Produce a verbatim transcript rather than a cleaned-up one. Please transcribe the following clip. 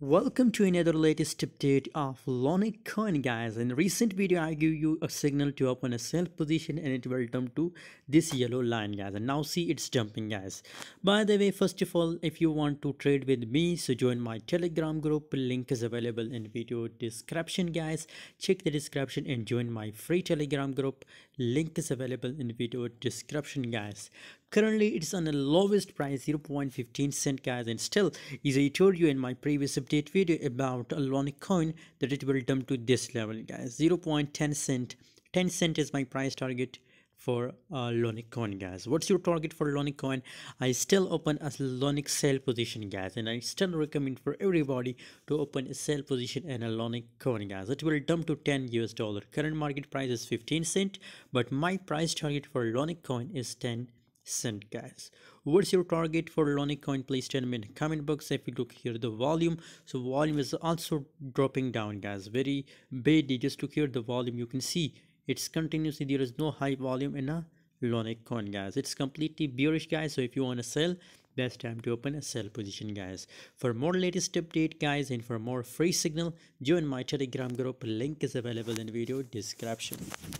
Welcome to another latest update of Lunc coin, guys. In recent video I give you a signal to open a sell position and it will jump to this yellow line, guys, and now see it's jumping, guys. By the way, first of all, if you want to trade with me, so join my Telegram group. Link is available in video description, guys. Check the description and join my free Telegram group. Link is available in video description, guys. Currently it's on the lowest price, zero point one five cent, guys, and still, as I told you in my previous update video about Lunc coin, that it will jump to this level, guys, zero point one zero cent. ten cent is my price target for uh, Lunc coin, guys. What's your target for Lunc coin? I still open a Lunc sell position, guys, and I still recommend for everybody to open a sell position and a Lunc coin, guys. It will dump to ten U S dollar. Current market price is fifteen cent, but my price target for Lunc coin is ten cent, guys. What's your target for Lunc coin? Please tell me in the comment box. If you look here, the volume, so volume is also dropping down, guys, very badly. Just look here, the volume, you can see it's continuously, there is no high volume in a Lunc coin, guys. It's completely bearish, guys. So if you want to sell, best time to open a sell position, guys. For more latest update, guys, and for more free signal, join my Telegram group. Link is available in video description.